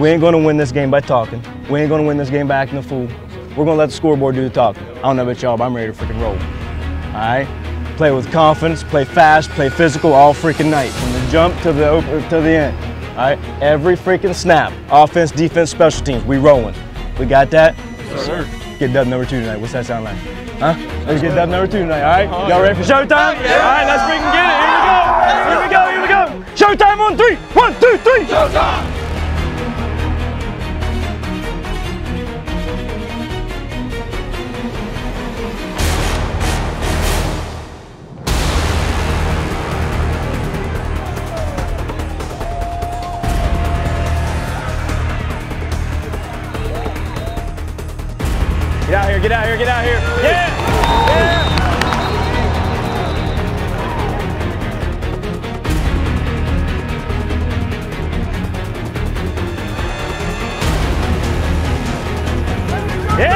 We ain't gonna win this game by talking. We ain't gonna win this game by acting a fool. We're gonna let the scoreboard do the talking. I don't know about y'all, but I'm ready to freaking roll. All right? Play with confidence, play fast, play physical all freaking night. From the jump to the end. All right? Every freaking snap. Offense, defense, special teams. We rolling. We got that? Yes, sir. Get dub number 2 tonight. What's that sound like? Huh? Let's get dub number 2 tonight, all right? Y'all ready for showtime? Yeah. All right, let's freaking get it. Here we go, here we go, here we go. Showtime on 3. 1, 2, 3. Showtime! Get out here, get out here, get out here. Yeah! Yeah! Yeah! Yeah! Yeah! Yes,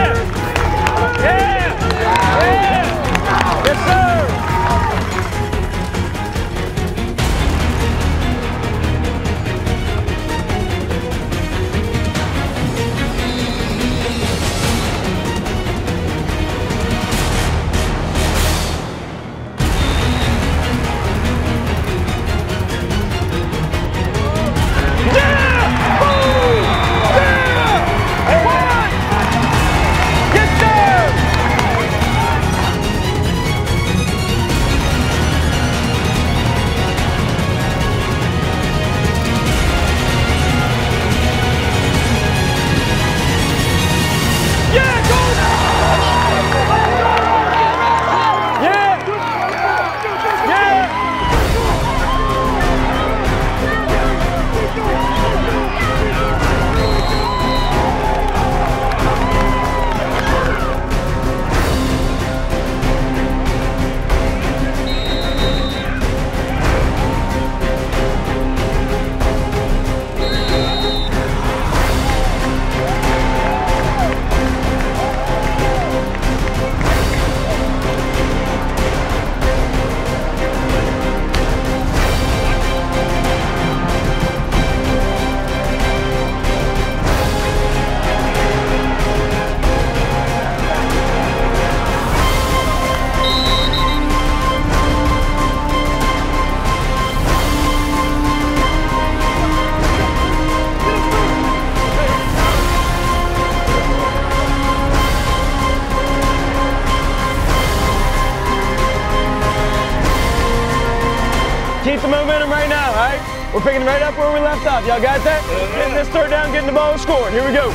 keep the momentum right now, all right? We're picking right up where we left off. Y'all got that? Yeah. Getting this third down, getting the ball and scoring. Here we go.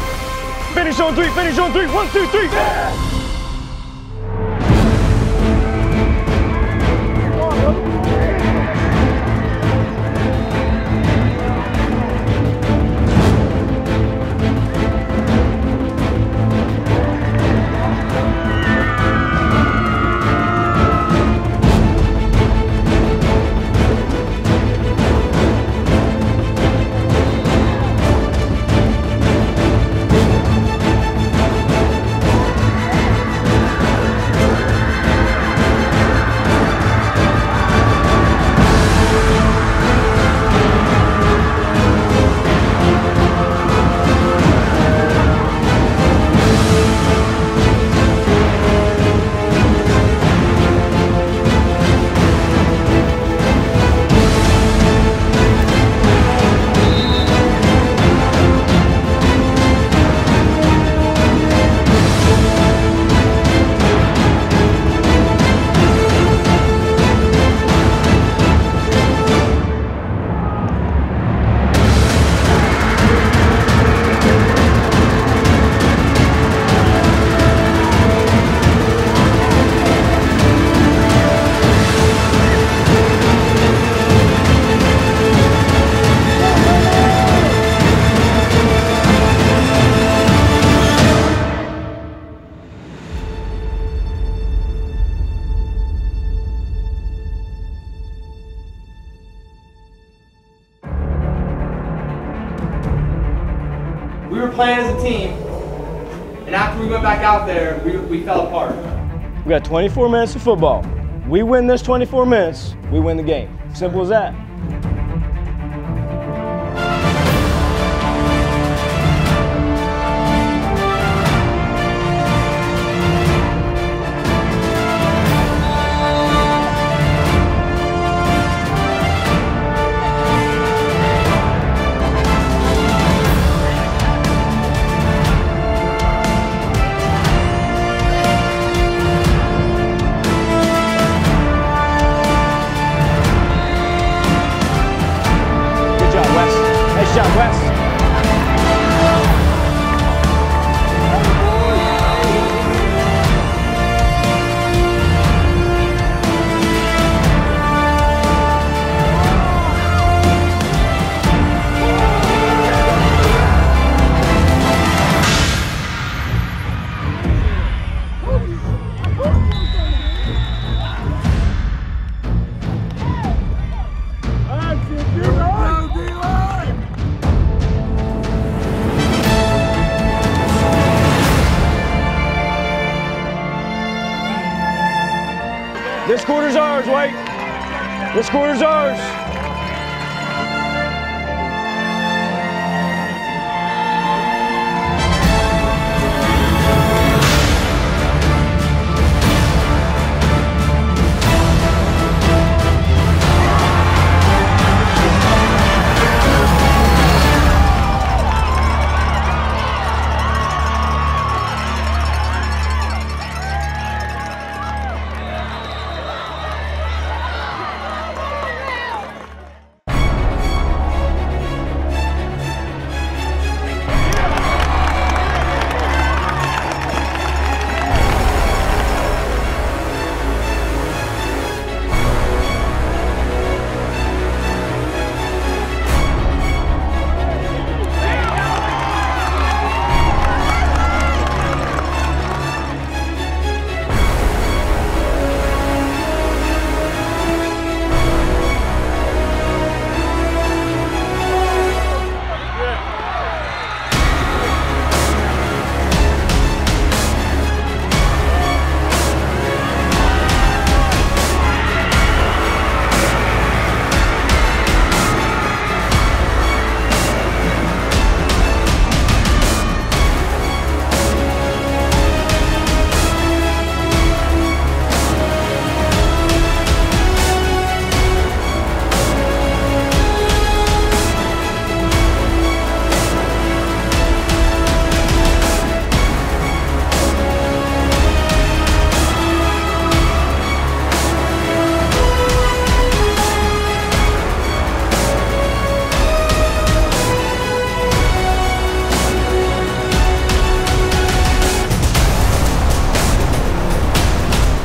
Finish on 3, finish on 3. 1, 2, 3. Yeah. We were playing as a team, and after we went back out there, we fell apart. We got 24 minutes of football. We win this 24 minutes, we win the game. Simple as that. West. This quarter's ours, White. This quarter's ours.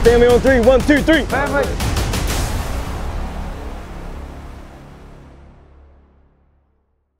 Family on three, 1, 2, 3. Family.